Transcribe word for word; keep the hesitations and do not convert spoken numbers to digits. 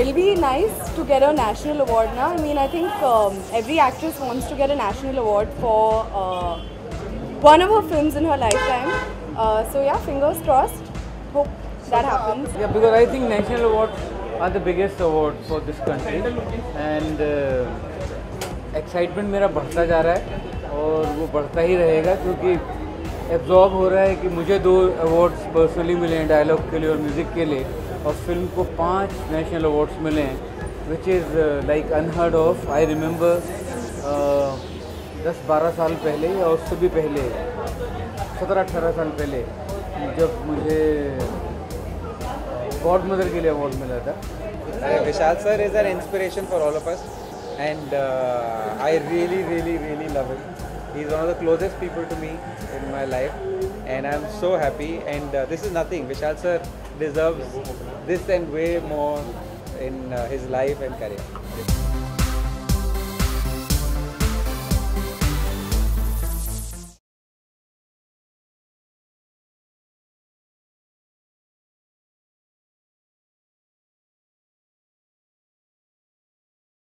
It'll be nice to get a national award now. I mean, I think um, every actress wants to get a national award for uh, one of her films in her lifetime. Uh, so yeah, fingers crossed. Hope that happens. Yeah, because I think national awards are the biggest awards for this country, and uh, excitement मेरा बढ़ता जा रहा है और वो बढ़ता ही रहेगा क्योंकि absorb हो रहा है कि मुझे दो awards personally मिले हैं dialogue के लिए और music के लिए और फिल्म को पांच नेशनल अवार्ड्स मिले हैं which is like unheard of. I remember दस बारह साल पहले या उससे भी पहले सत्रह अठारह साल पहले जब मुझे गॉड मदर के लिए अवार्ड मिला था। Vishal sir is an inspiration for all of us and I really really really love it. He is one of the closest people to me in my life, and I am so happy. And uh, this is nothing. Vishal sir deserves this and way more in uh, his life and career.